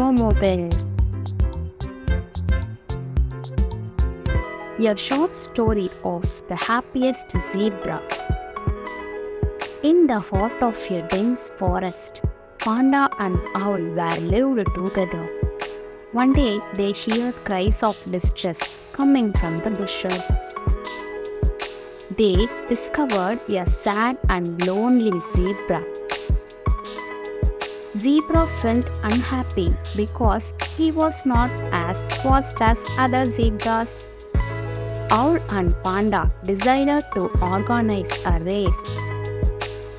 Momo Bells. A short story of the happiest zebra. In the heart of a dense forest, panda and owl were lived together. One day, they heard cries of distress coming from the bushes. They discovered a sad and lonely zebra. Zebra felt unhappy because he was not as fast as other zebras. Owl and panda decided to organize a race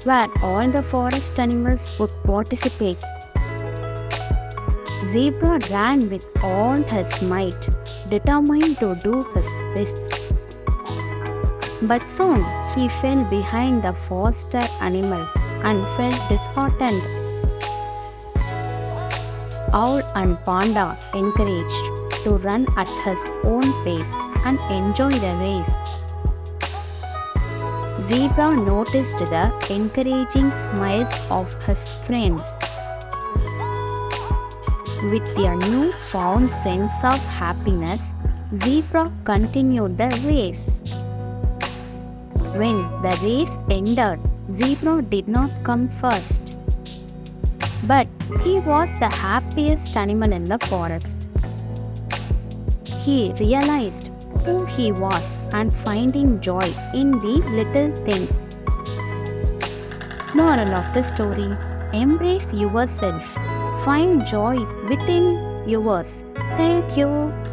where all the forest animals would participate. Zebra ran with all his might, determined to do his best. But soon he fell behind the faster animals and felt disheartened. Owl and panda encouraged to run at his own pace and enjoy the race. Zebra noticed the encouraging smiles of his friends. With their newfound sense of happiness, Zebra continued the race. When the race ended, Zebra did not come first, but he was the happiest animal in the forest. He realized who he was and finding joy in the little thing. Moral of the story: embrace yourself. Find joy within yours. Thank you.